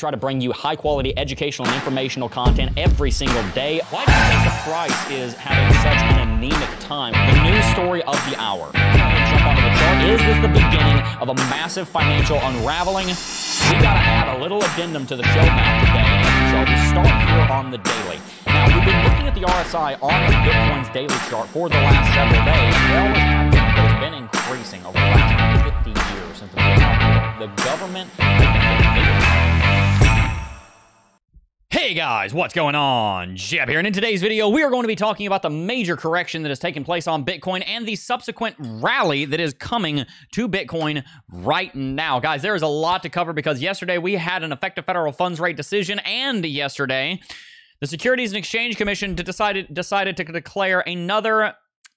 try to bring you high-quality educational and informational content every single day. Why do you think the price is having such an anemic time? The news story of the hour. Jump onto the chart. Is this the beginning of a massive financial unraveling? We gotta add a little addendum to the show map today, so we start here on the daily. Now, we've been looking at the RSI on Bitcoin's daily chart for the last several days. Well, it's been increasing over the last 50 years since the government. Hey guys, what's going on? Jeb here, and in today's video, we are going to be talking about the major correction that has taken place on Bitcoin and the subsequent rally that is coming to Bitcoin right now. Guys, there is a lot to cover because yesterday we had an effective federal funds rate decision, and yesterday the Securities and Exchange Commission decided to declare another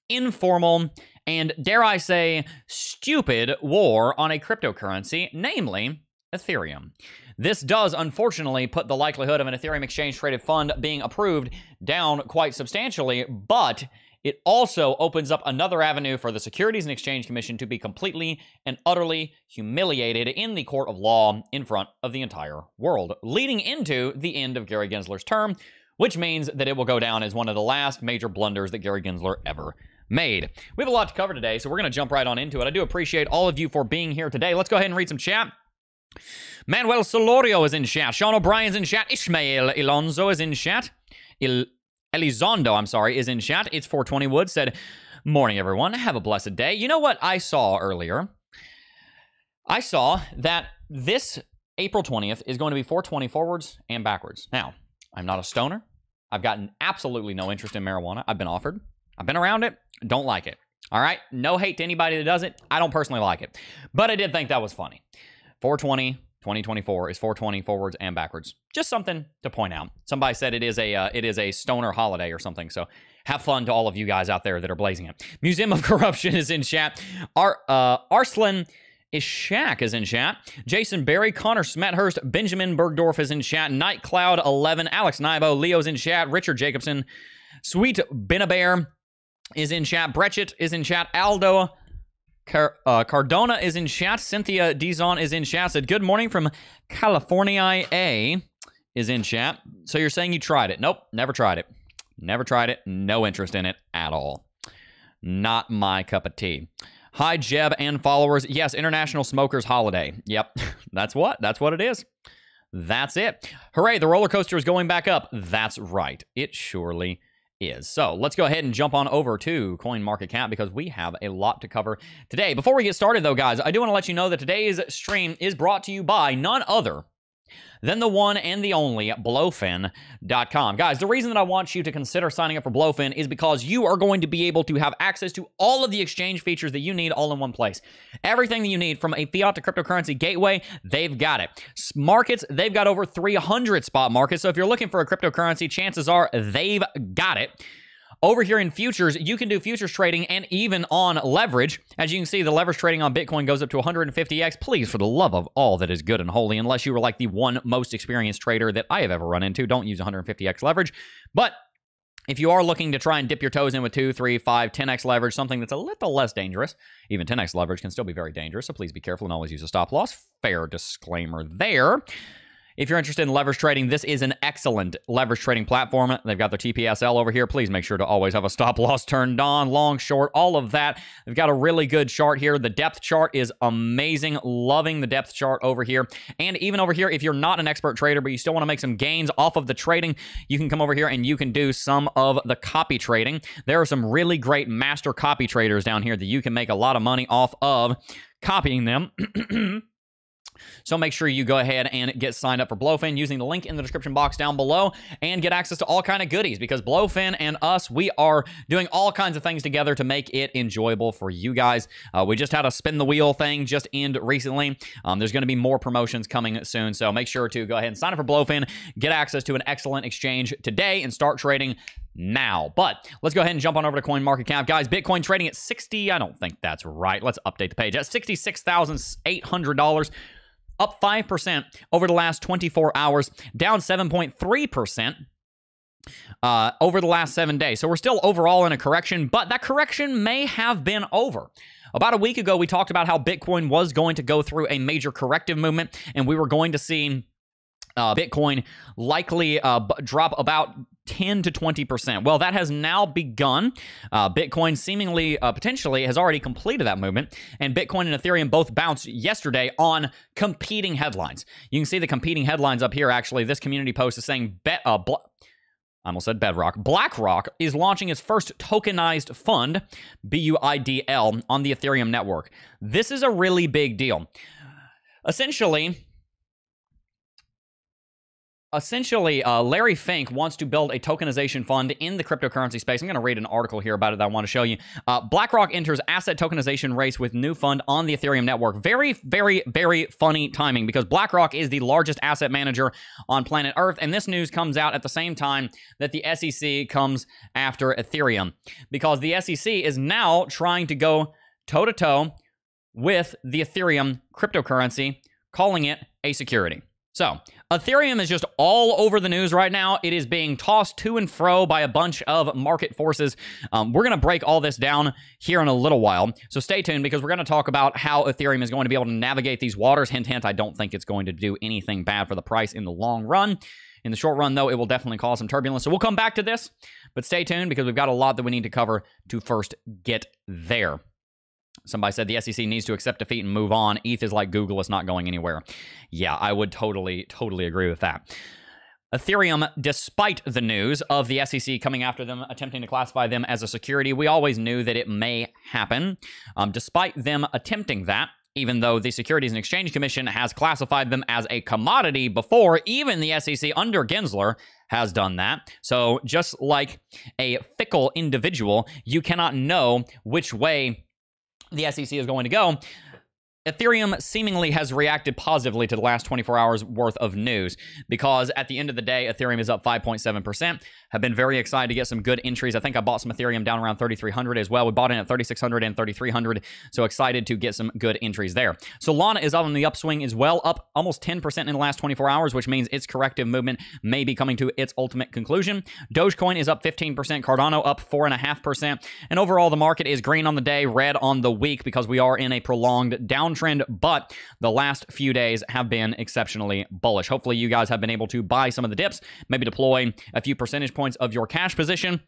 informal and, dare I say, stupid war on a cryptocurrency, namely Ethereum. This does, unfortunately, put the likelihood of an Ethereum exchange-traded fund being approved down quite substantially, but it also opens up another avenue for the Securities and Exchange Commission to be completely and utterly humiliated in the court of law in front of the entire world, leading into the end of Gary Gensler's term, which means that it will go down as one of the last major blunders that Gary Gensler ever made. We have a lot to cover today, so we're going to jump right on into it. I do appreciate all of you for being here today. Let's go ahead and read some chat. Manuel Solorio is in chat. Sean O'Brien's in chat. Ishmael Ilonzo is in chat. Il Elizondo, I'm sorry, is in chat. It's 420 Wood said, morning, everyone. Have a blessed day. You know what I saw earlier? I saw that this April 20th is going to be 420 forwards and backwards. Now, I'm not a stoner. I've gotten absolutely no interest in marijuana. I've been offered. I've been around it. Don't like it. All right? No hate to anybody that does it. I don't personally like it. But I did think that was funny. 420, 2024 is 420 forwards and backwards. Just something to point out. Somebody said it is a stoner holiday or something. So have fun to all of you guys out there that are blazing it. Museum of Corruption is in chat. Arslan Ishak is in chat. Jason Berry, Connor Smethurst, Benjamin Bergdorf is in chat. Night Cloud 11, Alex Naibo, Leo's in chat. Richard Jacobson, Sweet Bena Bear is in chat. Brechet is in chat. Aldo Cardona is in chat. Cynthia Dizon is in chat. Said, good morning from California. A is in chat. So you're saying you tried it? Nope, never tried it. Never tried it. No interest in it at all. Not my cup of tea. Hi, Jeb and followers. Yes, International Smokers Holiday. Yep, that's what it is. That's it. Hooray, the roller coaster is going back up. That's right. It surely is. So let's go ahead and jump on over to CoinMarketCap because we have a lot to cover today. Before we get started though, guys, I do want to let you know that today's stream is brought to you by none other than the one and the only Blofin.com. Guys, the reason that I want you to consider signing up for Blofin is because you are going to be able to have access to all of the exchange features that you need all in one place. Everything that you need from a fiat to cryptocurrency gateway, they've got it. Markets, they've got over 300 spot markets. So if you're looking for a cryptocurrency, chances are they've got it. Over here in futures, you can do futures trading and even on leverage. As you can see, the leverage trading on Bitcoin goes up to 150x. Please, for the love of all that is good and holy, unless you were like the one most experienced trader that I have ever run into, don't use 150x leverage. But if you are looking to try and dip your toes in with 2, 3, 5, 10x leverage, something that's a little less dangerous, even 10x leverage can still be very dangerous, so please be careful and always use a stop loss. Fair disclaimer there. If you're interested in leverage trading, this is an excellent leverage trading platform. They've got their TPSL over here. Please make sure to always have a stop loss turned on, long, short, all of that. They've got a really good chart here. The depth chart is amazing. Loving the depth chart over here. And even over here, if you're not an expert trader, but you still want to make some gains off of the trading, you can come over here and you can do some of the copy trading. There are some really great master copy traders down here that you can make a lot of money off of copying them. So make sure you go ahead and get signed up for Blofin using the link in the description box down below and get access to all kinds of goodies because Blofin and us, we are doing all kinds of things together to make it enjoyable for you guys. We just had a spin the wheel thing just end recently. There's going to be more promotions coming soon, so make sure to go ahead and sign up for Blofin, get access to an excellent exchange today, and start trading now. But let's go ahead and jump on over to CoinMarketCap. Guys, Bitcoin trading at 60. I don't think that's right. Let's update the page. At $66,800. Up 5% over the last 24 hours, down 7.3% over the last 7 days. So we're still overall in a correction, but that correction may have been over. About a week ago, we talked about how Bitcoin was going to go through a major corrective movement, and we were going to see Bitcoin likely drop about 10 to 20%. Well, that has now begun. Bitcoin seemingly, potentially, has already completed that movement, and Bitcoin and Ethereum both bounced yesterday on competing headlines. You can see the competing headlines up here, actually. This community post is saying, I almost said Bedrock. BlackRock is launching its first tokenized fund, BUIDL, on the Ethereum network. This is a really big deal. Essentially, Larry Fink wants to build a tokenization fund in the cryptocurrency space. I'm going to read an article here about it that I want to show you. BlackRock enters asset tokenization race with new fund on the Ethereum network. Very, very, very funny timing, because BlackRock is the largest asset manager on planet Earth, and this news comes out at the same time that the SEC comes after Ethereum, because the SEC is now trying to go toe-to-toe with the Ethereum cryptocurrency, calling it a security. So, Ethereum is just all over the news right now. It is being tossed to and fro by a bunch of market forces. We're going to break all this down here in a little while, so stay tuned, because we're going to talk about how Ethereum is going to be able to navigate these waters. Hint, hint, I don't think it's going to do anything bad for the price in the long run. In the short run, though, it will definitely cause some turbulence. So we'll come back to this, but stay tuned, because we've got a lot that we need to cover to first get there. Somebody said the SEC needs to accept defeat and move on. ETH is like Google. It's not going anywhere. Yeah, I would totally, totally agree with that. Ethereum, despite the news of the SEC coming after them, attempting to classify them as a security, we always knew that it may happen. Despite them attempting that, even though the Securities and Exchange Commission has classified them as a commodity before, even the SEC under Gensler has done that. So just like a fickle individual, you cannot know which way the SEC is going to go. Ethereum seemingly has reacted positively to the last 24 hours worth of news, because at the end of the day, Ethereum is up 5.7%. Have been very excited to get some good entries. I think I bought some Ethereum down around 3,300 as well. We bought in at 3,600 and 3,300, so excited to get some good entries there. Solana is on the upswing as well, up almost 10% in the last 24 hours, which means its corrective movement may be coming to its ultimate conclusion. Dogecoin is up 15%, Cardano up 4.5%, and overall the market is green on the day, red on the week, because we are in a prolonged downtrend. But the last few days have been exceptionally bullish. Hopefully you guys have been able to buy some of the dips, maybe deploy a few percentage points of your cash position,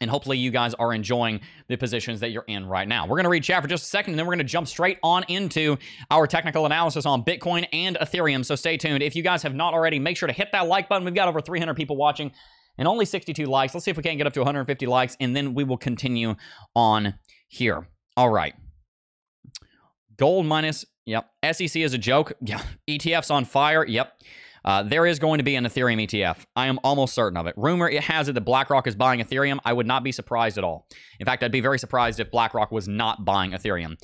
and hopefully you guys are enjoying the positions that you're in right now. We're going to read chat for just a second, and then we're going to jump straight on into our technical analysis on Bitcoin and Ethereum, so stay tuned. If you guys have not already, make sure to hit that like button. We've got over 300 people watching and only 62 likes. Let's see if we can't get up to 150 likes, and then we will continue on here. All right. Gold minus, yep. SEC is a joke. Yeah. ETFs on fire. Yep. There is going to be an Ethereum ETF. I am almost certain of it. Rumor it has it that BlackRock is buying Ethereum. I would not be surprised at all. In fact, I'd be very surprised if BlackRock was not buying Ethereum.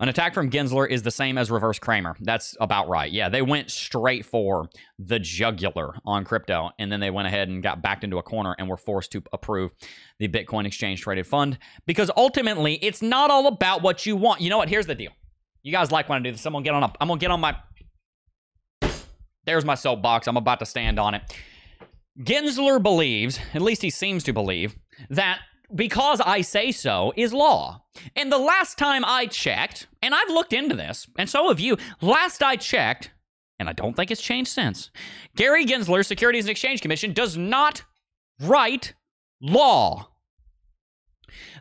An attack from Gensler is the same as reverse Kramer. That's about right. Yeah, they went straight for the jugular on crypto, and then they went ahead and got backed into a corner and were forced to approve the Bitcoin exchange traded fund, because ultimately it's not all about what you want. You know what? Here's the deal. You guys like when I do this. I'm gonna get on my... There's my soapbox. I'm about to stand on it. Gensler believes, at least he seems to believe, that because I say so is law. And the last time I checked, and I've looked into this, and so have you, last I checked, and I don't think it's changed since, Gary Gensler, Securities and Exchange Commission, does not write law.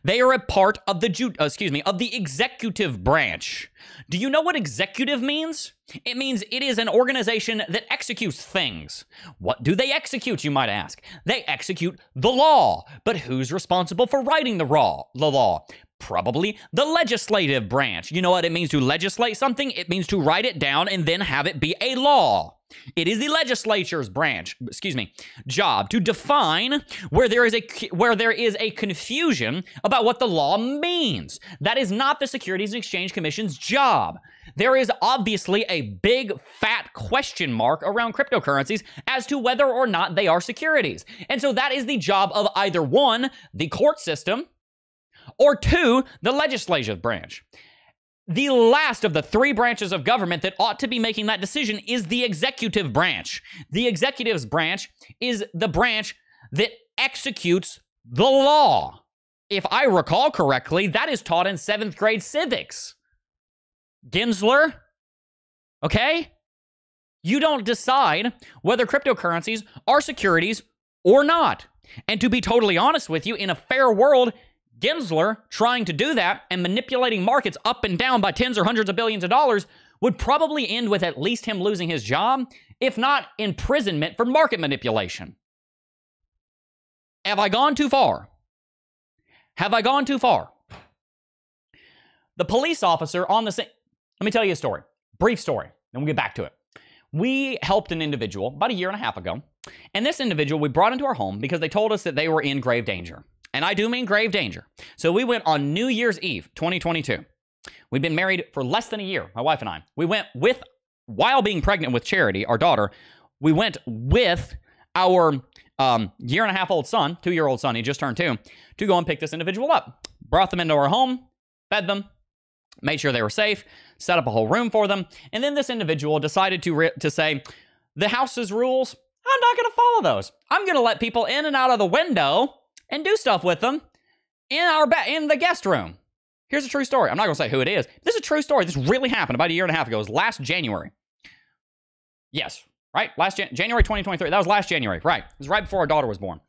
They are a part of the executive branch. Do you know what executive means? It means it is an organization that executes things. What do they execute, you might ask? They execute the law. But who's responsible for writing the law? Probably the legislative branch. You know what it means to legislate something? It means to write it down and then have it be a law. It is the legislature's branch, job to define where there is a confusion about what the law means. That is not the Securities and Exchange Commission's job. There is obviously a big fat question mark around cryptocurrencies as to whether or not they are securities. And so that is the job of either one, the court system, or two, the legislative branch. The last of the three branches of government that ought to be making that decision is the executive branch. The executive branch is the branch that executes the law. If I recall correctly, that is taught in 7th grade civics. Gensler, okay? You don't decide whether cryptocurrencies are securities or not. And to be totally honest with you, in a fair world, Gensler trying to do that and manipulating markets up and down by tens or hundreds of billions of dollars would probably end with at least him losing his job, if not imprisonment for market manipulation. Have I gone too far? Have I gone too far? The police officer on the scene. Let me tell you a story. Brief story, then we'll get back to it. We helped an individual about 1.5 years ago, and this individual we brought into our home because they told us that they were in grave danger. And I do mean grave danger. So we went on New Year's Eve, 2022. We'd been married for less than a year, my wife and I. We went with, while being pregnant with Charity, our daughter, we went with our 1.5-year-old son, 2-year-old son, he just turned 2, to go and pick this individual up. Brought them into our home, fed them, made sure they were safe, set up a whole room for them, and then this individual decided to say, the house's rules, I'm not going to follow those. I'm going to let people in and out of the window and do stuff with them in our in the guest room. Here's a true story. I'm not going to say who it is. This is a true story. This really happened about 1.5 years ago. It was last January. Yes, right? Last January 2023. That was last January, right? It was right before our daughter was born.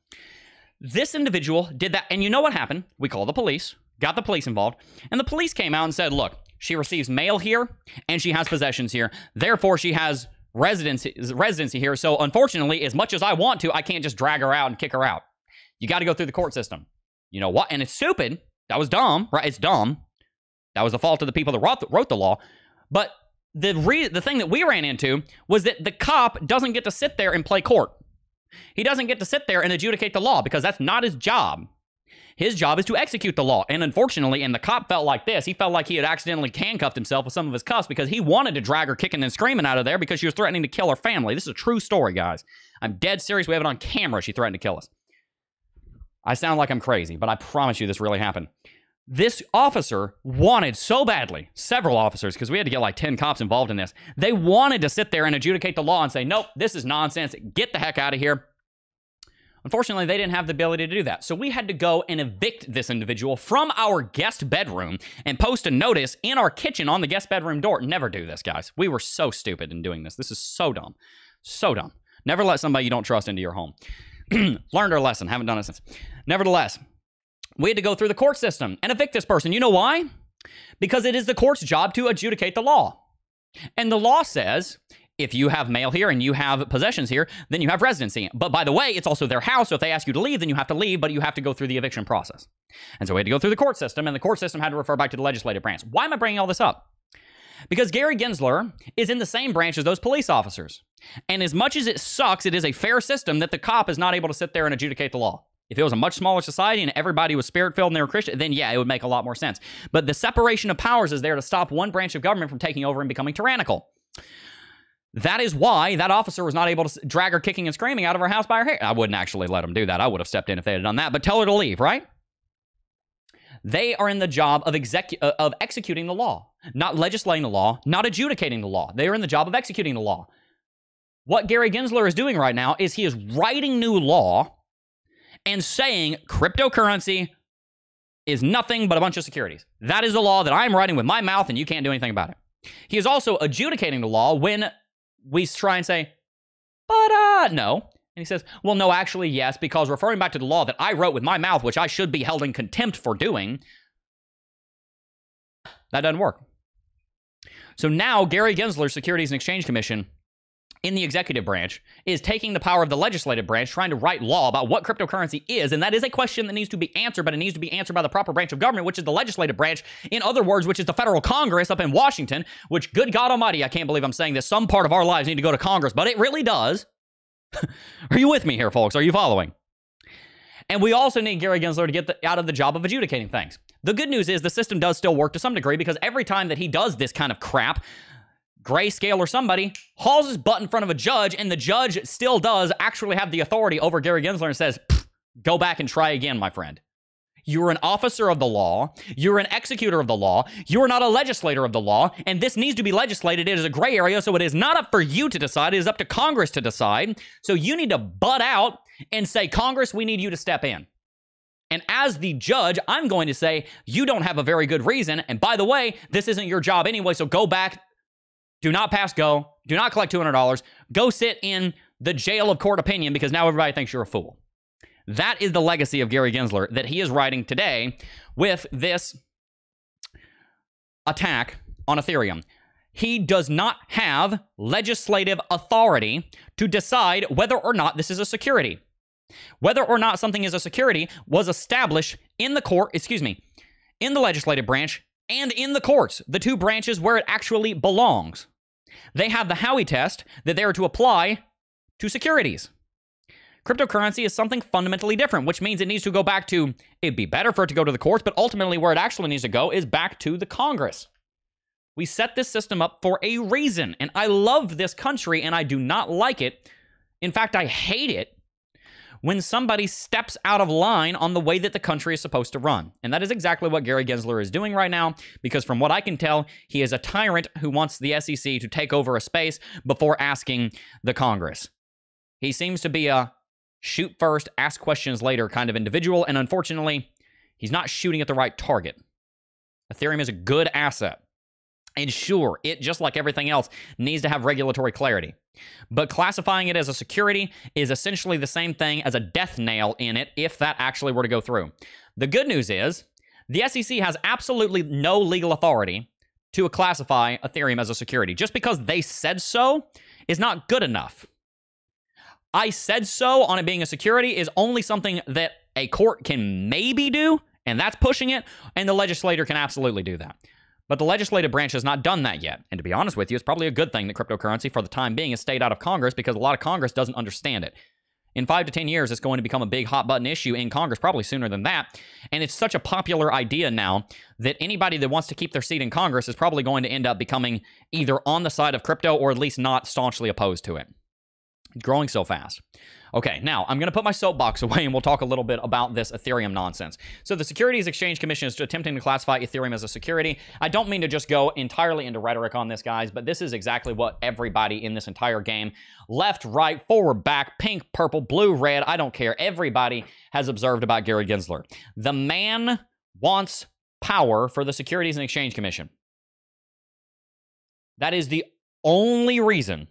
This individual did that, and you know what happened? We called the police, got the police involved, and the police came out and said, look, she receives mail here, and she has possessions here. Therefore, she has residency here. So, unfortunately, as much as I want to, I can't just drag her out and kick her out. You got to go through the court system. You know what? And it's stupid. That was dumb, right? It's dumb. That was the fault of the people that wrote the law. But the thing that we ran into was that the cop doesn't get to sit there and play court. He doesn't get to sit there and adjudicate the law because that's not his job. His job is to execute the law. And unfortunately, and the cop felt like this, he felt like he had accidentally handcuffed himself with some of his cuffs because he wanted to drag her kicking and screaming out of there because she was threatening to kill her family. This is a true story, guys. I'm dead serious. We have it on camera. She threatened to kill us. I sound like I'm crazy, but I promise you this really happened. This officer wanted so badly, several officers, because we had to get like 10 cops involved in this. They wanted to sit there and adjudicate the law and say, nope, this is nonsense. Get the heck out of here. Unfortunately, they didn't have the ability to do that. So we had to go and evict this individual from our guest bedroom and post a notice in our kitchen on the guest bedroom door. Never do this, guys. We were so stupid in doing this. This is so dumb. So dumb. Never let somebody you don't trust into your home. Learned our lesson. Haven't done it since. Nevertheless, we had to go through the court system and evict this person. You know why? Because it is the court's job to adjudicate the law. And the law says, if you have mail here and you have possessions here, then you have residency. But by the way, it's also their house. So if they ask you to leave, then you have to leave, but you have to go through the eviction process. And so we had to go through the court system, and the court system had to refer back to the legislative branch. Why am I bringing all this up? Because Gary Gensler is in the same branch as those police officers. And as much as it sucks, it is a fair system that the cop is not able to sit there and adjudicate the law. If it was a much smaller society and everybody was spirit-filled and they were Christian, then yeah, it would make a lot more sense. But the separation of powers is there to stop one branch of government from taking over and becoming tyrannical. That is why that officer was not able to drag her kicking and screaming out of her house by her hair. I wouldn't actually let them do that. I would have stepped in if they had done that, but tell her to leave, right? They are in the job of executing the law, not legislating the law, not adjudicating the law. They are in the job of executing the law. What Gary Gensler is doing right now is he is writing new law and saying cryptocurrency is nothing but a bunch of securities. That is the law that I'm writing with my mouth, and you can't do anything about it. He is also adjudicating the law when we try and say, but no. And he says, well, no, actually, yes, because referring back to the law that I wrote with my mouth, which I should be held in contempt for doing, that doesn't work. So now Gary Gensler, Securities and Exchange Commission, in the executive branch, is taking the power of the legislative branch, trying to write law about what cryptocurrency is, and that is a question that needs to be answered, but it needs to be answered by the proper branch of government, which is the legislative branch, in other words, which is the federal Congress up in Washington, which, good God almighty, I can't believe I'm saying this, some part of our lives need to go to Congress, but it really does. Are you with me here, folks? Are you following? And we also need Gary Gensler to get out of the job of adjudicating things. The good news is the system does still work to some degree, because every time that he does this kind of crap, Grayscale or somebody hauls his butt in front of a judge, and the judge still does actually have the authority over Gary Gensler and says, go back and try again, my friend. You're an officer of the law. You're an executor of the law. You're not a legislator of the law, and this needs to be legislated. It is a gray area, so it is not up for you to decide. It is up to Congress to decide. So you need to butt out and say, Congress, we need you to step in. And as the judge, I'm going to say, you don't have a very good reason, and by the way, this isn't your job anyway, so go back. Do not pass go. Do not collect $200. Go sit in the jail of court opinion, because now everybody thinks you're a fool. That is the legacy of Gary Gensler that he is writing today with this attack on Ethereum. He does not have legislative authority to decide whether or not this is a security. Whether or not something is a security was established in the court, in the legislative branch and in the courts, the two branches where it actually belongs. They have the Howey test that they are to apply to securities. Cryptocurrency is something fundamentally different, which means it needs to go back to, it'd be better for it to go to the courts, but ultimately where it actually needs to go is back to the Congress. We set this system up for a reason, and I love this country, and I do not like it. In fact, I hate it when somebody steps out of line on the way that the country is supposed to run. And that is exactly what Gary Gensler is doing right now, because from what I can tell, he is a tyrant who wants the SEC to take over a space before asking the Congress. He seems to be a shoot first, ask questions later kind of individual, and unfortunately, he's not shooting at the right target. Ethereum is a good asset. And sure, it, just like everything else, needs to have regulatory clarity. But classifying it as a security is essentially the same thing as a death nail in it if that actually were to go through. The good news is the SEC has absolutely no legal authority to classify Ethereum as a security. Just because they said so is not good enough. I said so on it being a security is only something that a court can maybe do, and that's pushing it, and the legislator can absolutely do that. But the legislative branch has not done that yet. And to be honest with you, it's probably a good thing that cryptocurrency, for the time being, has stayed out of Congress, because a lot of Congress doesn't understand it. In 5 to 10 years, it's going to become a big hot button issue in Congress, probably sooner than that. And it's such a popular idea now that anybody that wants to keep their seat in Congress is probably going to end up becoming either on the side of crypto or at least not staunchly opposed to it. Growing so fast. Okay, now I'm going to put my soapbox away and we'll talk a little bit about this Ethereum nonsense. So the Securities and Exchange Commission is attempting to classify Ethereum as a security. I don't mean to just go entirely into rhetoric on this, guys, but this is exactly what everybody in this entire game, left, right, forward, back, pink, purple, blue, red, I don't care, everybody has observed about Gary Gensler. The man wants power for the Securities and Exchange Commission. That is the only reason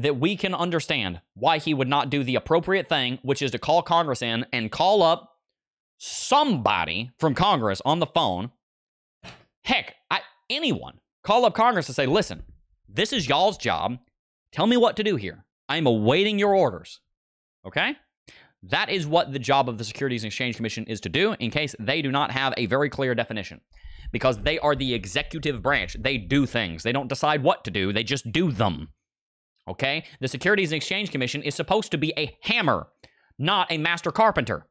that we can understand why he would not do the appropriate thing, which is to call Congress in and call up somebody from Congress on the phone. Heck, anyone. Call up Congress and say, listen, this is y'all's job. Tell me what to do here. I'm awaiting your orders. Okay? That is what the job of the Securities and Exchange Commission is to do, in case they do not have a very clear definition. Because they are the executive branch. They do things. They don't decide what to do. They just do them. Okay, the Securities and Exchange Commission is supposed to be a hammer, not a master carpenter.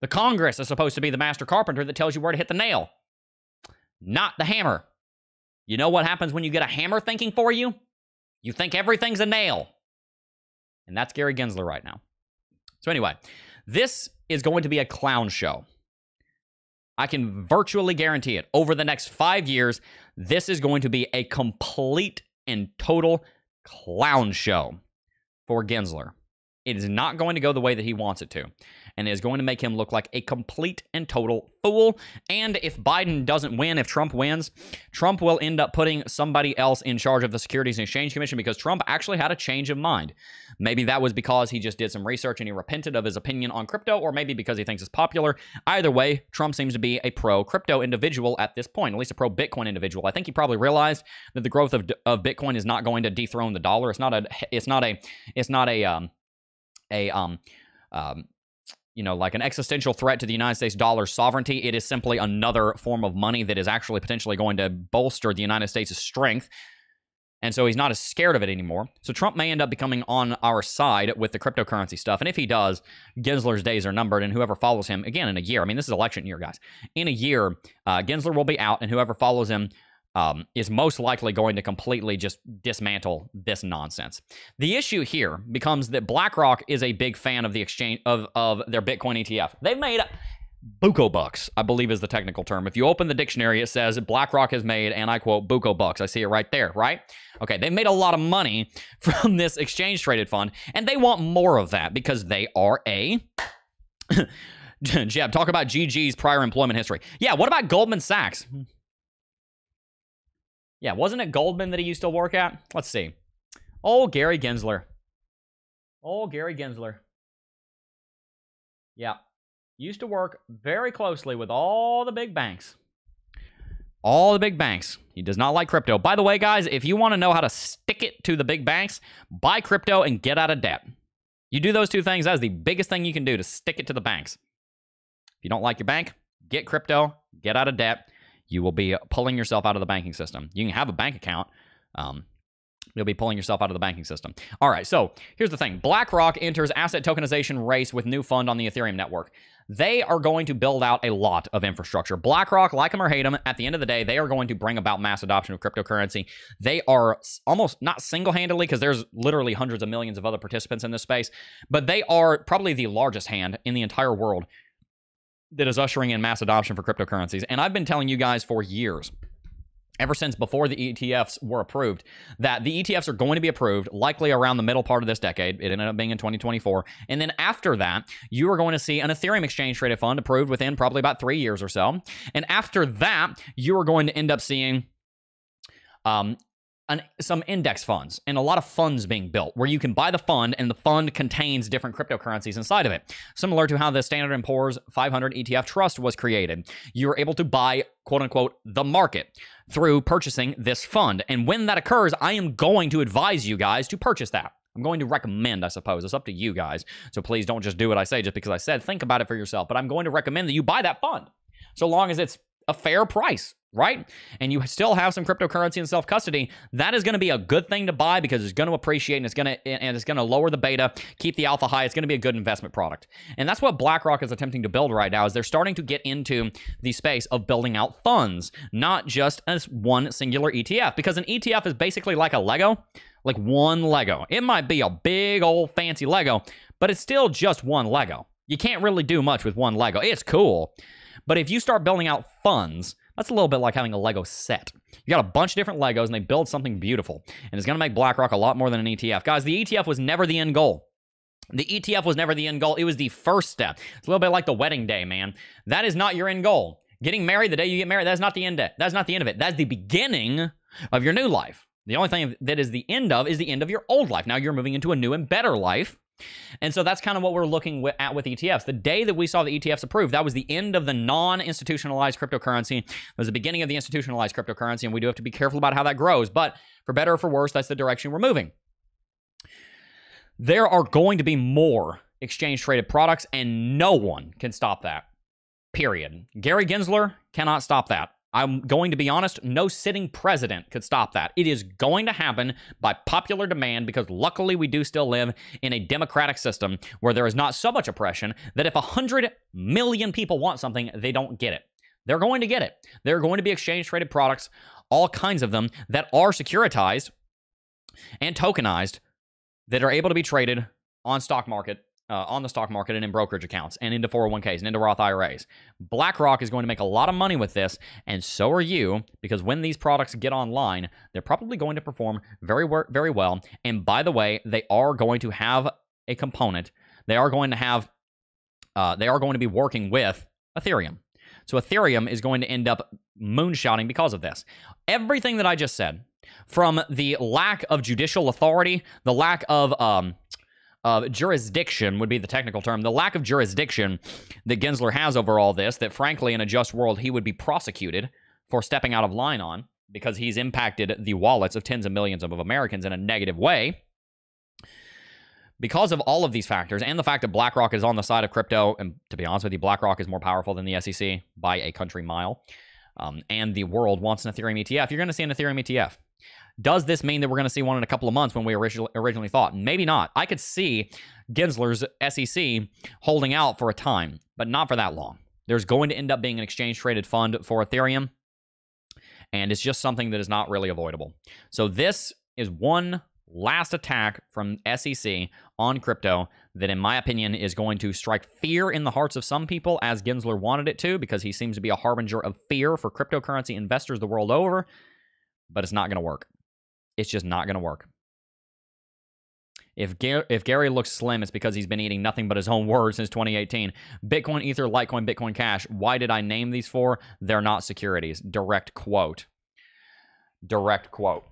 The Congress is supposed to be the master carpenter that tells you where to hit the nail, not the hammer. You know what happens when you get a hammer thinking for you? You think everything's a nail. And that's Gary Gensler right now. So anyway, this is going to be a clown show. I can virtually guarantee it. Over the next 5 years, this is going to be a complete and total clown show for Gensler. It is not going to go the way that he wants it to, and it is going to make him look like a complete and total fool. And if Biden doesn't win, if Trump wins, Trump will end up putting somebody else in charge of the Securities and Exchange Commission, because Trump actually had a change of mind. Maybe that was because he just did some research and he repented of his opinion on crypto, or maybe because he thinks it's popular. Either way, Trump seems to be a pro-crypto individual at this point, at least a pro-Bitcoin individual. I think he probably realized that the growth of Bitcoin is not going to dethrone the dollar. It's not like an existential threat to the United States dollar's sovereignty. It is simply another form of money that is actually potentially going to bolster the United States' strength. And so he's not as scared of it anymore. So Trump may end up becoming on our side with the cryptocurrency stuff. And if he does, Gensler's days are numbered, and whoever follows him, again, in a year, I mean, this is election year, guys. In a year, Gensler will be out, and whoever follows him is most likely going to completely just dismantle this nonsense. The issue here becomes that BlackRock is a big fan of the exchange of their Bitcoin ETF. They've made buco bucks, I believe is the technical term. If you open the dictionary, it says BlackRock has made, and I quote, buco bucks. I see it right there, right? Okay, they've made a lot of money from this exchange traded fund, and they want more of that because they are a... Jeb, talk about GG's prior employment history. Yeah, what about Goldman Sachs? Yeah, wasn't it Goldman that he used to work at? Let's see. Oh, Gary Gensler. Oh, Gary Gensler. Yeah. Used to work very closely with all the big banks. All the big banks. He does not like crypto. By the way, guys, if you want to know how to stick it to the big banks, buy crypto and get out of debt. You do those two things, that is the biggest thing you can do to stick it to the banks. If you don't like your bank, get crypto, get out of debt. You will be pulling yourself out of the banking system. You can have a bank account. You'll be pulling yourself out of the banking system. All right, so here's the thing. BlackRock enters asset tokenization race with new fund on the Ethereum network. They are going to build out a lot of infrastructure. BlackRock, like them or hate them, at the end of the day, they are going to bring about mass adoption of cryptocurrency. They are almost not single-handedly, because there's literally hundreds of millions of other participants in this space, but they are probably the largest hand in the entire world that is ushering in mass adoption for cryptocurrencies. And I've been telling you guys for years, ever since before the ETFs were approved, that the ETFs are going to be approved likely around the middle part of this decade. It ended up being in 2024. And then after that, you are going to see an Ethereum exchange traded fund approved within probably about 3 years or so. And after that, you are going to end up seeing some index funds and a lot of funds being built where you can buy the fund and the fund contains different cryptocurrencies inside of it. Similar to how the Standard & Poor's 500 ETF trust was created. You're able to buy, quote unquote, the market through purchasing this fund. And when that occurs, I am going to advise you guys to purchase that. I'm going to recommend, I suppose. It's up to you guys. So please don't just do what I say just because I said. Think about it for yourself. But I'm going to recommend that you buy that fund so long as it's a fair price, right? And you still have some cryptocurrency in self-custody. That is going to be a good thing to buy because it's going to appreciate and it's going to lower the beta, keep the alpha high. It's going to be a good investment product. And that's what BlackRock is attempting to build right now is they're starting to get into the space of building out funds, not just as one singular ETF, because an ETF is basically like a Lego, like one Lego. It might be a big old fancy Lego, but it's still just one Lego. You can't really do much with one Lego. It's cool. But if you start building out funds, that's a little bit like having a Lego set. You got a bunch of different Legos and they build something beautiful. And it's going to make BlackRock a lot more than an ETF. Guys, the ETF was never the end goal. The ETF was never the end goal. It was the first step. It's a little bit like the wedding day, man. That is not your end goal. Getting married, the day you get married, that's not the end of it. That's not the end of it. That's the beginning of your new life. The only thing that is the end of is the end of your old life. Now you're moving into a new and better life. And so that's kind of what we're looking at with ETFs. The day that we saw the ETFs approved, that was the end of the non-institutionalized cryptocurrency. It was the beginning of the institutionalized cryptocurrency, and we do have to be careful about how that grows. But for better or for worse, that's the direction we're moving. There are going to be more exchange-traded products, and no one can stop that, period. Gary Gensler cannot stop that. I'm going to be honest, no sitting president could stop that. It is going to happen by popular demand because luckily we do still live in a democratic system where there is not so much oppression that if 100 million people want something, they don't get it. They're going to get it. There are going to be exchange-traded products, all kinds of them, that are securitized and tokenized that are able to be traded on stock market. On the stock market and in brokerage accounts and into 401ks and into Roth IRAs. BlackRock is going to make a lot of money with this, and so are you, because when these products get online, they're probably going to perform very well. And by the way, they are going to have a component. They are going to have, they are going to be working with Ethereum. So Ethereum is going to end up moonshotting because of this. Everything that I just said, from the lack of judicial authority, the lack of jurisdiction would be the technical term. The lack of jurisdiction that Gensler has over all this, that frankly in a just world he would be prosecuted for stepping out of line on because he's impacted the wallets of tens of millions of Americans in a negative way. Because of all of these factors and the fact that BlackRock is on the side of crypto, and to be honest with you, BlackRock is more powerful than the SEC by a country mile, and the world wants an Ethereum ETF, you're going to see an Ethereum ETF. Does this mean that we're going to see one in a couple of months when we originally thought? Maybe not. I could see Gensler's SEC holding out for a time, but not for that long. There's going to end up being an exchange-traded fund for Ethereum, and it's just something that is not really avoidable. So this is one last attack from SEC on crypto that, in my opinion, is going to strike fear in the hearts of some people, as Gensler wanted it to, because he seems to be a harbinger of fear for cryptocurrency investors the world over, but it's not going to work. It's just not going to work. If Gary looks slim, it's because he's been eating nothing but his own words since 2018. Bitcoin, Ether, Litecoin, Bitcoin Cash. Why did I name these four? They're not securities. Direct quote. direct quote.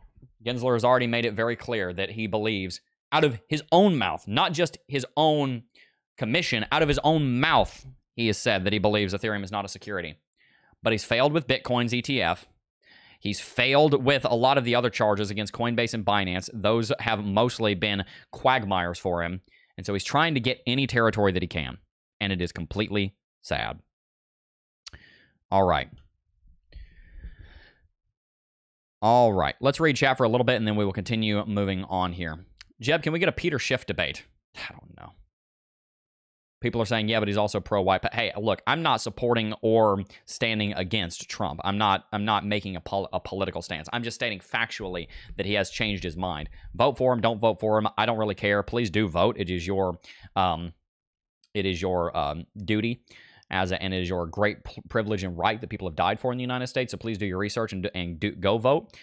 Gensler has already made it very clear that he believes, out of his own mouth, not just his own commission, out of his own mouth, he has said that he believes Ethereum is not a security. But he's failed with Bitcoin's ETF. He's failed with a lot of the other charges against Coinbase and Binance. Those have mostly been quagmires for him. And so he's trying to get any territory that he can. And it is completely sad. All right. All right. Let's read chat for a little bit, and then we will continue moving on here. Jeb, can we get a Peter Schiff debate? I don't know. People are saying, yeah, but he's also pro-white. But hey, look, I'm not supporting or standing against Trump. I'm not making a political stance. I'm just stating factually that he has changed his mind. Vote for him. Don't vote for him. I don't really care. Please do vote. It is your duty and it is your great privilege and right that people have died for in the United States. So please do your research and go vote.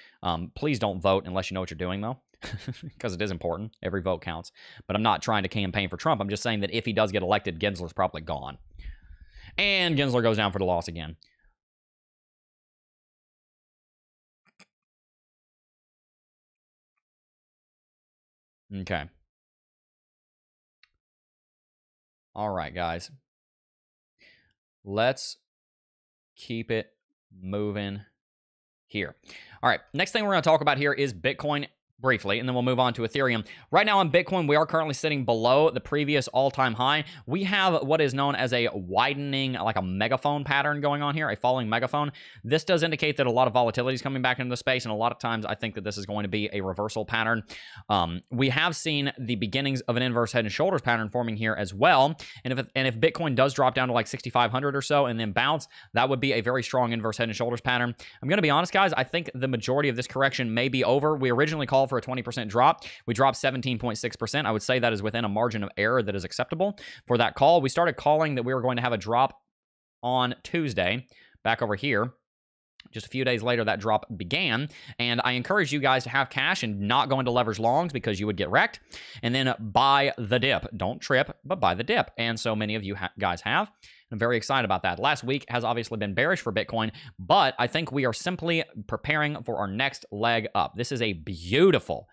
Please don't vote unless you know what you're doing, though. Because it is important. Every vote counts. But I'm not trying to campaign for Trump. I'm just saying that if he does get elected, Gensler's probably gone. And Gensler goes down for the loss again. Okay. All right, guys. Let's keep it moving here. All right. Next thing we're going to talk about here is Bitcoin briefly, and then we'll move on to Ethereum. Right now on Bitcoin, we are currently sitting below the previous all-time high. We have what is known as a widening, like a megaphone pattern going on here, a falling megaphone. This does indicate that a lot of volatility is coming back into the space, and a lot of times I think that this is going to be a reversal pattern. We have seen the beginnings of an inverse head and shoulders pattern forming here as well, and if Bitcoin does drop down to like 6,500 or so and then bounce, that would be a very strong inverse head and shoulders pattern. I'm going to be honest, guys, I think the majority of this correction may be over. We originally called for a 20% drop. We dropped 17.6%. I would say that is within a margin of error that is acceptable for that call. We started calling that we were going to have a drop on Tuesday back over here. Just a few days later, that drop began, and I encourage you guys to have cash and not go into leverage longs because you would get wrecked, and then buy the dip. Don't trip, but buy the dip, and so many of you guys have. I'm very excited about that. Last week has obviously been bearish for Bitcoin, but I think we are simply preparing for our next leg up. This is a beautiful,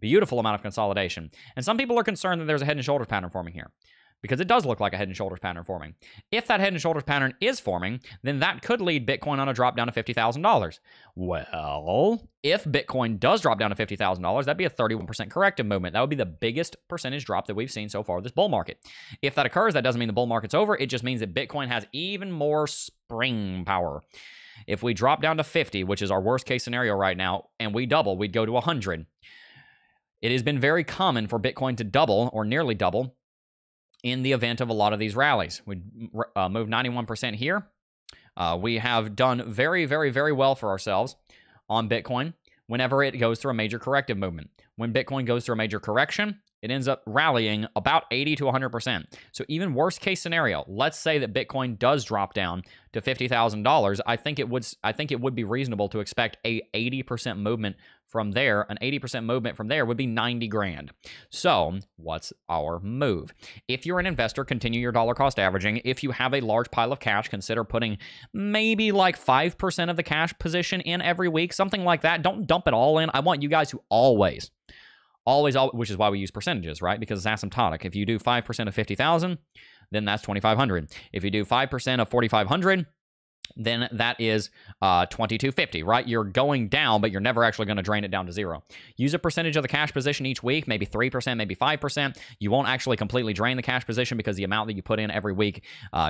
beautiful amount of consolidation, and some people are concerned that there's a head and shoulders pattern forming here, because it does look like a head and shoulders pattern forming. If that head and shoulders pattern is forming, then that could lead Bitcoin on a drop down to $50,000. Well, if Bitcoin does drop down to $50,000, that'd be a 31% corrective movement. That would be the biggest percentage drop that we've seen so far this bull market. If that occurs, that doesn't mean the bull market's over. It just means that Bitcoin has even more spring power. If we drop down to 50, which is our worst case scenario right now, and we double, we'd go to 100. It has been very common for Bitcoin to double or nearly double in the event of a lot of these rallies. We moved 91% here. We have done very, very, very well for ourselves on Bitcoin whenever it goes through a major corrective movement. When Bitcoin goes through a major correction, it ends up rallying about 80 to 100%. So even worst case scenario, let's say that Bitcoin does drop down to $50,000. I think it would be reasonable to expect a 80% movement from there. An 80% movement from there would be 90 grand. So what's our move? If you're an investor, continue your dollar cost averaging. If you have a large pile of cash, consider putting maybe like 5% of the cash position in every week, something like that. Don't dump it all in. I want you guys to always, which is why we use percentages, right? Because it's asymptotic. If you do 5% of 50,000, then that's 2,500. If you do 5% of 4,500, then that is 2,250, right? You're going down, but you're never actually going to drain it down to zero. Use a percentage of the cash position each week, maybe 3%, maybe 5%. You won't actually completely drain the cash position because the amount that you put in every week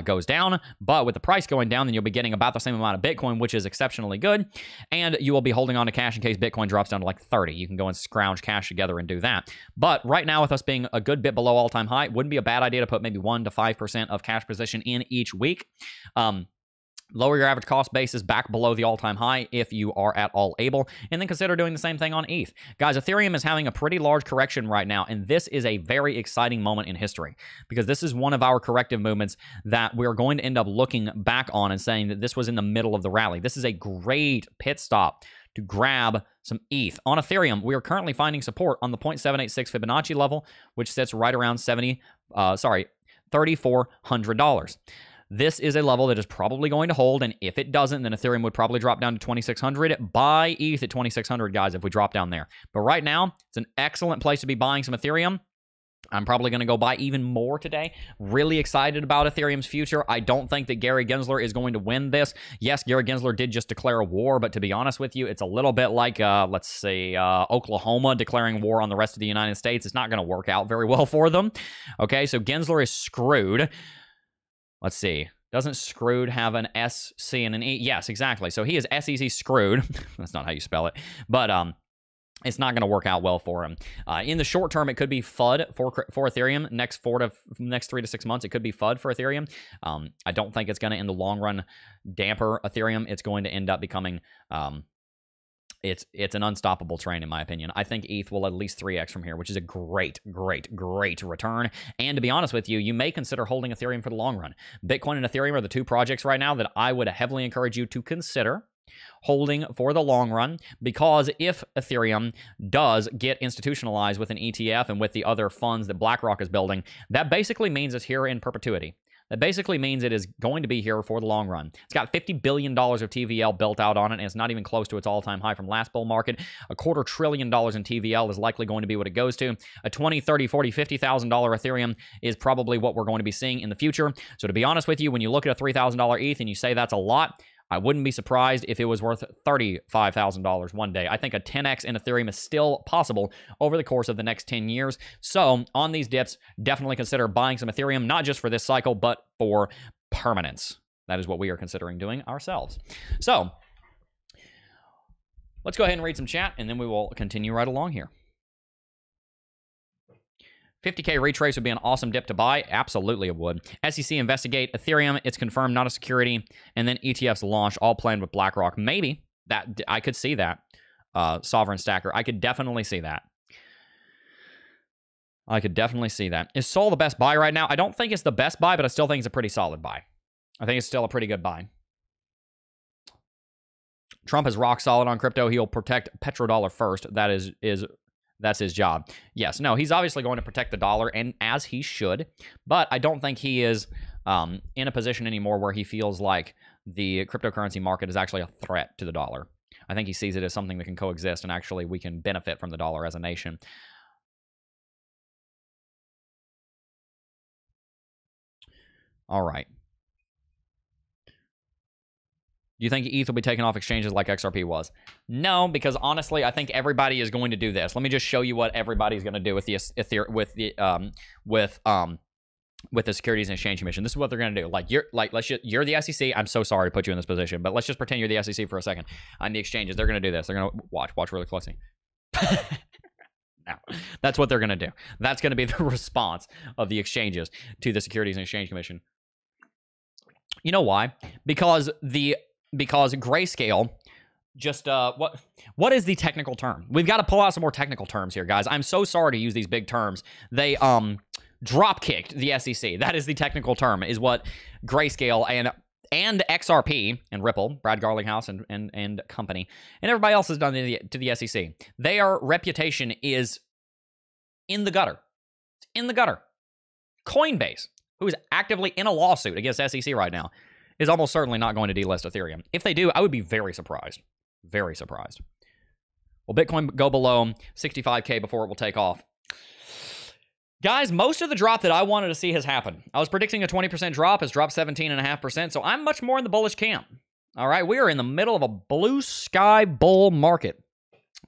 goes down. But with the price going down, then you'll be getting about the same amount of Bitcoin, which is exceptionally good. And you will be holding on to cash in case Bitcoin drops down to like 30. You can go and scrounge cash together and do that. But right now, with us being a good bit below all-time high, it wouldn't be a bad idea to put maybe 1 to 5% of cash position in each week. Lower your average cost basis back below the all-time high if you are at all able, and then consider doing the same thing on ETH. Guys, Ethereum is having a pretty large correction right now, and this is a very exciting moment in history because this is one of our corrective movements that we're going to end up looking back on and saying that this was in the middle of the rally. This is a great pit stop to grab some ETH. On Ethereum, we are currently finding support on the 0.786 Fibonacci level, which sits right around $3,400. This is a level that is probably going to hold, and if it doesn't, then Ethereum would probably drop down to 2,600. Buy ETH at 2,600, guys, if we drop down there. But right now, it's an excellent place to be buying some Ethereum. I'm probably going to go buy even more today. Really excited about Ethereum's future. I don't think that Gary Gensler is going to win this. Yes, Gary Gensler did just declare a war, but to be honest with you, it's a little bit like, let's see, Oklahoma declaring war on the rest of the United States. It's not going to work out very well for them. Okay, so Gensler is screwed. Let's see. Doesn't screwed have an S, C, and an E? Yes, exactly. So he is SEC screwed. That's not how you spell it. But, it's not going to work out well for him. In the short term, it could be FUD for Ethereum. Next 3 to 6 months, it could be FUD for Ethereum. I don't think it's going to, in the long run, damper Ethereum. It's going to end up becoming... It's an unstoppable train, in my opinion. I think ETH will at least 3x from here, which is a great, great, great return. And to be honest with you, you may consider holding Ethereum for the long run. Bitcoin and Ethereum are the two projects right now that I would heavily encourage you to consider holding for the long run, because if Ethereum does get institutionalized with an ETF and with the other funds that BlackRock is building, that basically means it's here in perpetuity. That basically means it is going to be here for the long run. It's got $50 billion of TVL built out on it, and it's not even close to its all-time high from last bull market. $250 billion in TVL is likely going to be what it goes to. A $20,000, $30,000, $40,000, $50,000 Ethereum is probably what we're going to be seeing in the future. So to be honest with you, when you look at a $3,000 ETH and you say that's a lot, I wouldn't be surprised if it was worth $35,000 one day. I think a 10x in Ethereum is still possible over the course of the next 10 years. So on these dips, definitely consider buying some Ethereum, not just for this cycle, but for permanence. That is what we are considering doing ourselves. So let's go ahead and read some chat, and then we will continue right along here. 50K retrace would be an awesome dip to buy. Absolutely it would. SEC investigate Ethereum. It's confirmed not a security. And then ETFs launch, all planned with BlackRock. Maybe. That I could see that. Sovereign Stacker. I could definitely see that. I could definitely see that. Is Sol the best buy right now? I don't think it's the best buy, but I still think it's a pretty solid buy. I think it's still a pretty good buy. Trump is rock solid on crypto. He'll protect petrodollar first. That is that's his job. Yes, no, he's obviously going to protect the dollar, and as he should, but I don't think he is in a position anymore where he feels like the cryptocurrency market is actually a threat to the dollar. I think he sees it as something that can coexist, and actually we can benefit from the dollar as a nation. All right. Do you think ETH will be taken off exchanges like XRP was? No, because honestly, I think everybody is going to do this. Let me just show you what everybody's going to do with the Securities and Exchange Commission. This is what they're going to do. Like you're the SEC. I'm so sorry to put you in this position, but let's just pretend you're the SEC for a second. On the exchanges, they're going to do this. They're going to watch really closely. No, that's what they're going to do. That's going to be the response of the exchanges to the Securities and Exchange Commission. You know why? Because Grayscale just what is the technical term? We've got to pull out some more technical terms here, guys. I'm so sorry to use these big terms. They drop-kicked the SEC. That is the technical term, is what Grayscale and XRP and Ripple, Brad Garlinghouse and company, and everybody else has done to the SEC. Their reputation is in the gutter. It's in the gutter. Coinbase, who is actively in a lawsuit against SEC right now, is almost certainly not going to delist Ethereum. If they do, I would be very surprised. Very surprised. Will Bitcoin go below 65K before it will take off? Guys, most of the drop that I wanted to see has happened. I was predicting a 20% drop. It's dropped 17.5%, so I'm much more in the bullish camp. All right, we are in the middle of a blue sky bull market.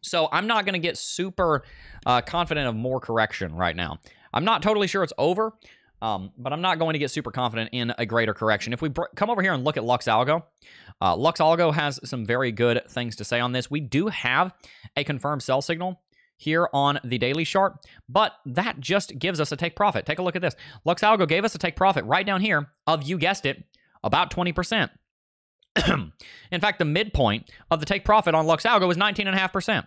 So I'm not going to get super confident of more correction right now. I'm not totally sure it's over, but I'm not going to get super confident in a greater correction. If we come over here and look at LuxAlgo, LuxAlgo has some very good things to say on this. We do have a confirmed sell signal here on the daily chart, but that just gives us a take profit. Take a look at this. LuxAlgo gave us a take profit right down here of, you guessed it, about 20%. In fact, the midpoint of the take profit on LuxAlgo was 19.5%.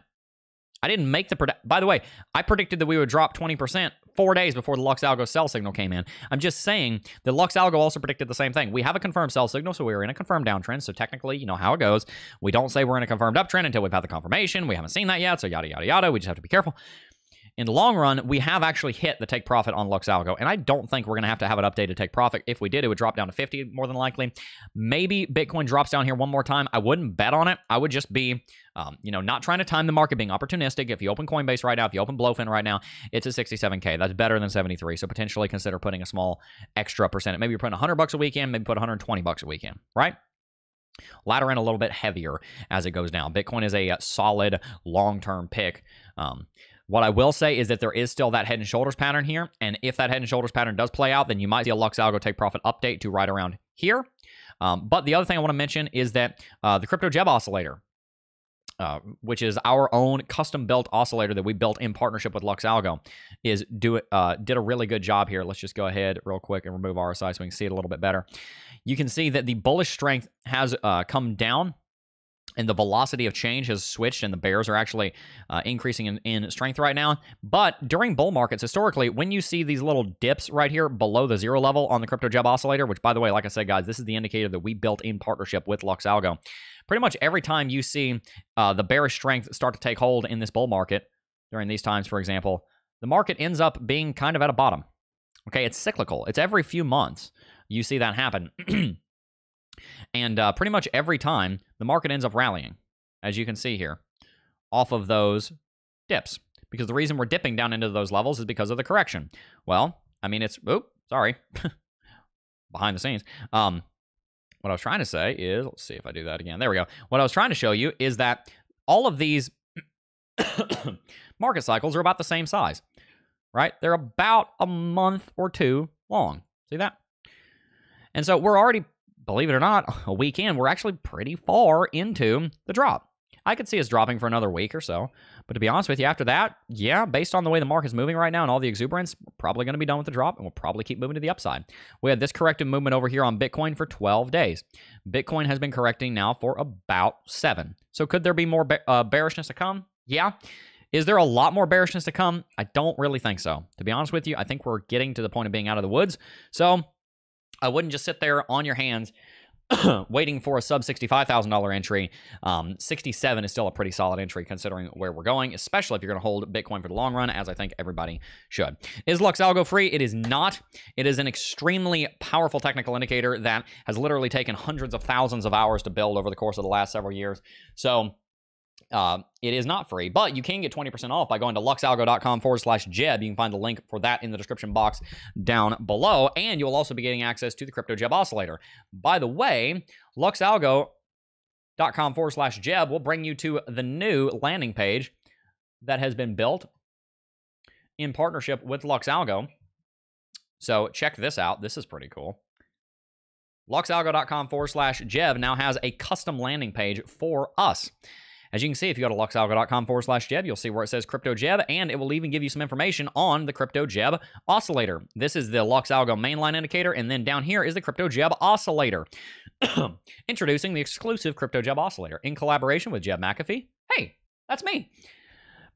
I didn't make the prediction. By the way, I predicted that we would drop 20% 4 days before the LuxAlgo sell signal came in. I'm just saying that LuxAlgo also predicted the same thing. We have a confirmed sell signal, so we were in a confirmed downtrend. So technically, you know how it goes. We don't say we're in a confirmed uptrend until we've had the confirmation. We haven't seen that yet, so yada, yada, yada. We just have to be careful. in the long run, we have actually hit the take profit on LuxAlgo, and I don't think we're going to have it updated take profit. If we did, it would drop down to 50 more than likely. Maybe Bitcoin drops down here one more time. I wouldn't bet on it. I would just be, you know, not trying to time the market, being opportunistic. If you open Coinbase right now, if you open Blofin right now, it's a 67K. That's better than 73. So potentially consider putting a small extra percent. Maybe you're putting $100 a weekend, maybe put $120 a weekend, right? Ladder in a little bit heavier as it goes down. Bitcoin is a solid long-term pick. What I will say is that there is still that head and shoulders pattern here. And if that head and shoulders pattern does play out, then you might see a LuxAlgo take profit update to right around here. But the other thing I want to mention is that the Crypto Jebb Oscillator, which is our own custom-built oscillator that we built in partnership with LuxAlgo, did a really good job here. Let's just go ahead real quick and remove RSI so we can see it a little bit better. You can see that the bullish strength has come down, and the velocity of change has switched, and the bears are actually increasing in strength right now. But during bull markets, historically, when you see these little dips right here below the zero level on the Crypto Jebb Oscillator, which, by the way, like I said, guys, this is the indicator that we built in partnership with LuxAlgo. Pretty much every time you see the bearish strength start to take hold in this bull market, during these times, for example, the market ends up being kind of at a bottom. Okay, it's cyclical. It's every few months you see that happen. And pretty much every time, the market ends up rallying, as you can see here, off of those dips. Because the reason we're dipping down into those levels is because of the correction. Well, I mean, it's... Oop, sorry. Behind the scenes. What I was trying to say is, let's see if I do that again. There we go. What I was trying to show you is that all of these market cycles are about the same size, right? They're about a month or two long. See that? And so we're already, believe it or not, a week in, we're actually pretty far into the drop. I could see us dropping for another week or so, but to be honest with you, after that, yeah, based on the way the market's moving right now and all the exuberance, we're probably going to be done with the drop, and we'll probably keep moving to the upside. We had this corrective movement over here on Bitcoin for 12 days. Bitcoin has been correcting now for about 7. So could there be more bearishness to come? Yeah. Is there a lot more bearishness to come? I don't really think so. To be honest with you, I think we're getting to the point of being out of the woods, so I wouldn't just sit there on your hands waiting for a sub $65,000 entry. 67 is still a pretty solid entry considering where we're going, especially if you're going to hold Bitcoin for the long run, as I think everybody should. Is LuxAlgo free? It is not. It is an extremely powerful technical indicator that has literally taken hundreds of thousands of hours to build over the course of the last several years. So it is not free, but you can get 20% off by going to luxalgo.com/Jebb. You can find the link for that in the description box down below, and you'll also be getting access to the Crypto Jebb Oscillator. By the way, luxalgo.com/Jebb will bring you to the new landing page that has been built in partnership with LuxAlgo. So check this out. This is pretty cool. luxalgo.com/Jebb now has a custom landing page for us. As you can see, if you go to luxalgo.com/Jebb, you'll see where it says Crypto Jebb, and it will even give you some information on the Crypto Jebb Oscillator. This is the LuxAlgo mainline indicator, and then down here is the Crypto Jebb Oscillator. Introducing the exclusive Crypto Jebb Oscillator in collaboration with Jeb McAfee. Hey, that's me.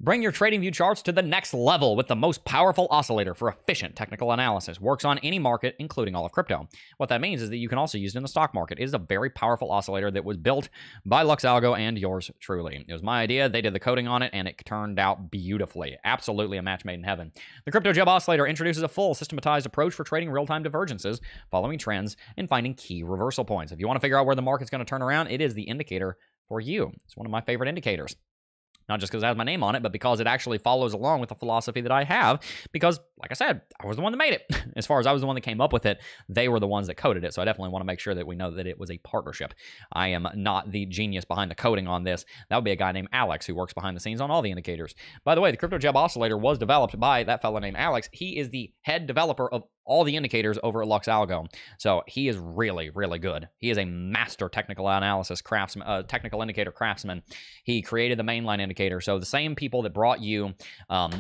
Bring your TradingView charts to the next level with the most powerful oscillator for efficient technical analysis. Works on any market, including all of crypto. What that means is that you can also use it in the stock market. It is a very powerful oscillator that was built by LuxAlgo and yours truly. It was my idea. They did the coding on it, and it turned out beautifully. Absolutely a match made in heaven. The Crypto Jebb Oscillator introduces a full systematized approach for trading real-time divergences, following trends, and finding key reversal points. If you want to figure out where the market's going to turn around, it is the indicator for you. It's one of my favorite indicators. Not just because it has my name on it, but because it actually follows along with the philosophy that I have. Because, like I said, I was the one that made it. As far as I was the one that came up with it, they were the ones that coded it. So I definitely want to make sure that we know that it was a partnership. I am not the genius behind the coding on this. That would be a guy named Alex who works behind the scenes on all the indicators. By the way, the Crypto Jebb Oscillator was developed by that fellow named Alex. He is the head developer of all the indicators over at LuxAlgo. So he is really, really good. He is a master technical analysis craftsman, technical indicator craftsman. He created the mainline indicator. So the same people that brought you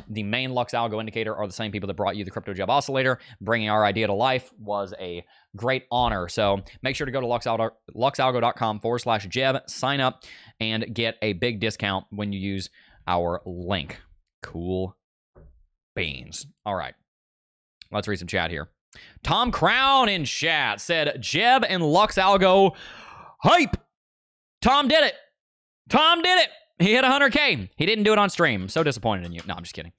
the main LuxAlgo indicator are the same people that brought you the Crypto Jebb Oscillator. Bringing our idea to life was a great honor. So make sure to go to luxalgo.com/Jebb, sign up, and get a big discount when you use our link. Cool beans. All right. Let's read some chat here. Tom Crown in chat said, Jebb and LuxAlgo hype. Tom did it. Tom did it. He hit 100K. He didn't do it on stream. So disappointed in you. No, I'm just kidding.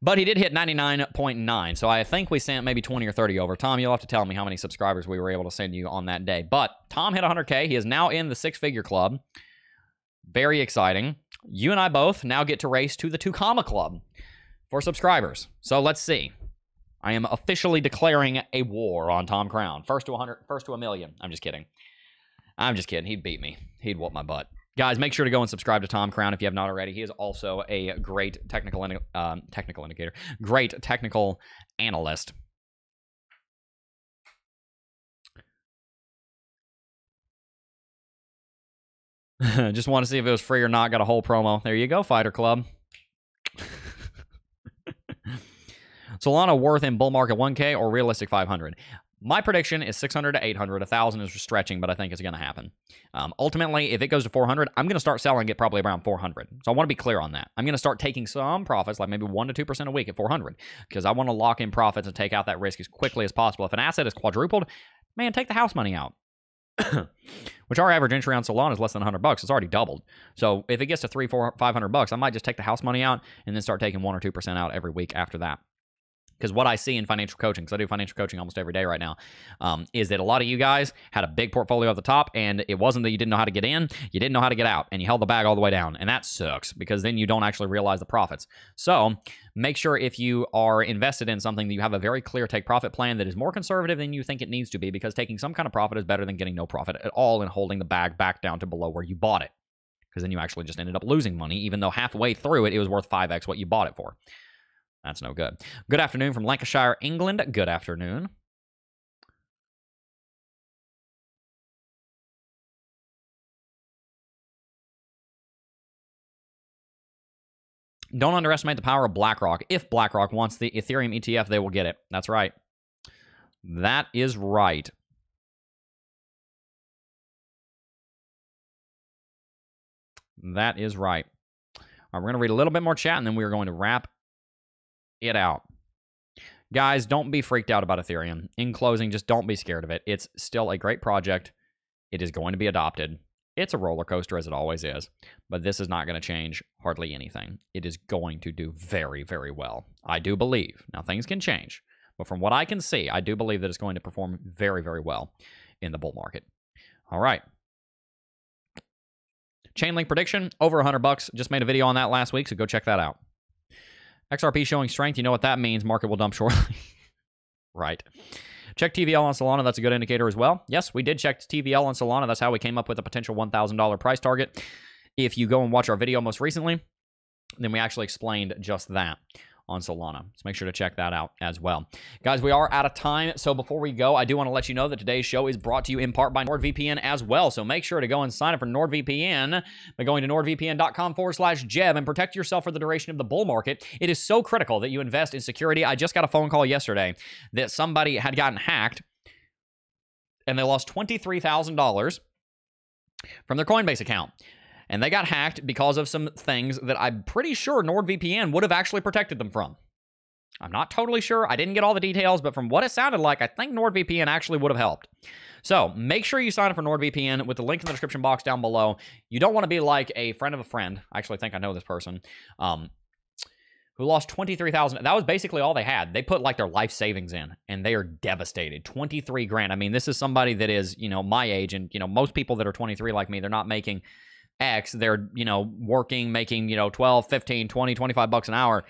But he did hit 99.9. So I think we sent maybe 20 or 30 over. Tom, you'll have to tell me how many subscribers we were able to send you on that day. But Tom hit 100K. He is now in the six-figure club. Very exciting. You and I both now get to race to the 2, club for subscribers. So let's see. I am officially declaring a war on Tom Crown. First to 100, first to a million. I'm just kidding. I'm just kidding. He'd beat me. He'd whoop my butt. Guys, make sure to go and subscribe to Tom Crown if you have not already. He is also a great technical analyst. Just want to see if it was free or not. Got a whole promo. There you go, Fighter Club. Solana worth in bull market 1K or realistic 500? My prediction is 600 to 800. 1,000 is stretching, but I think it's going to happen. Ultimately, if it goes to 400, I'm going to start selling it probably around 400. So I want to be clear on that. I'm going to start taking some profits, like maybe 1 to 2% a week at 400, because I want to lock in profits and take out that risk as quickly as possible. If an asset is quadrupled, man, take the house money out. Which our average entry on Solana is less than 100 bucks. It's already doubled. So if it gets to 300, 400, 500 bucks, I might just take the house money out and then start taking 1 or 2% out every week after that. Because what I see in financial coaching, because I do financial coaching almost every day right now, is that a lot of you guys had a big portfolio at the top, and it wasn't that you didn't know how to get in, you didn't know how to get out, and you held the bag all the way down. And that sucks, because then you don't actually realize the profits. So make sure if you are invested in something that you have a very clear take profit plan that is more conservative than you think it needs to be, because taking some kind of profit is better than getting no profit at all and holding the bag back down to below where you bought it. Because then you actually just ended up losing money, even though halfway through it, it was worth 5x what you bought it for. That's no good. Good afternoon from Lancashire, England. Good afternoon. Don't underestimate the power of BlackRock. If BlackRock wants the Ethereum ETF, they will get it. That's right. That is right. That is right. All right, we're going to read a little bit more chat, and then we're going to wrap it out. Guys, don't be freaked out about Ethereum. In closing, just don't be scared of it. It's still a great project. It is going to be adopted. It's a roller coaster, as it always is, but this is not going to change hardly anything. It is going to do very, very well. I do believe. Now, things can change, but from what I can see, I do believe that it's going to perform very, very well in the bull market. All right. Chainlink prediction, over 100 bucks. Just made a video on that last week, so go check that out. XRP showing strength. You know what that means. Market will dump shortly. Right. Check TVL on Solana. That's a good indicator as well. Yes, we did check TVL on Solana. That's how we came up with a potential $1,000 price target. If you go and watch our video most recently, then we actually explained just that on Solana. So make sure to check that out as well. Guys, we are out of time. So before we go, I do want to let you know that today's show is brought to you in part by NordVPN as well. So make sure to go and sign up for NordVPN by going to nordvpn.com/Jeb and protect yourself for the duration of the bull market. It is so critical that you invest in security. I just got a phone call yesterday that somebody had gotten hacked and they lost $23,000 from their Coinbase account. And they got hacked because of some things that I'm pretty sure NordVPN would have actually protected them from. I'm not totally sure. I didn't get all the details, but from what it sounded like, I think NordVPN actually would have helped. So make sure you sign up for NordVPN with the link in the description box down below. You don't want to be like a friend of a friend. I actually think I know this person who lost $23,000. That was basically all they had. They put like their life savings in, and they are devastated. 23 grand. I mean, this is somebody that is, you know, my age, and, you know, most people that are 23 like me, they're not making X, they're, you know, working, making, you know, 12, 15, 20, 25 bucks an hour.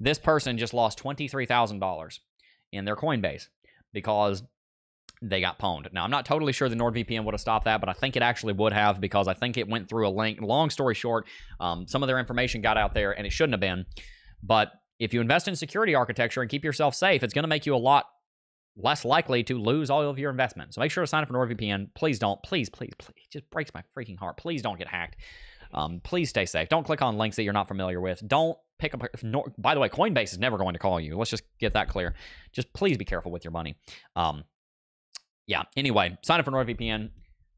This person just lost $23,000 in their Coinbase because they got pwned. Now, I'm not totally sure the NordVPN would have stopped that, but I think it actually would have, because I think it went through a link. Long story short, some of their information got out there, and it shouldn't have been. But if you invest in security architecture and keep yourself safe, it's going to make you a lot less likely to lose all of your investment. So make sure to sign up for NordVPN. Please don't. Please, please, please. It just breaks my freaking heart. Please don't get hacked. Please stay safe. Don't click on links that you're not familiar with. Don't pick up. By the way, Coinbase is never going to call you. Let's just get that clear. Just please be careful with your money. Yeah. Anyway, sign up for NordVPN.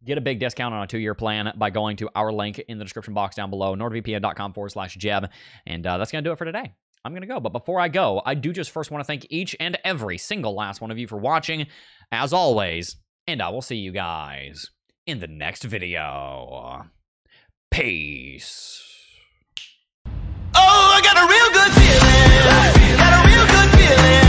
Get a big discount on a 2-year plan by going to our link in the description box down below, nordvpn.com/Jeb. And that's going to do it for today. I'm going to go. But before I go, I do just first want to thank each and every single last one of you for watching, as always. And I will see you guys in the next video. Peace. Oh, I got a real good feeling.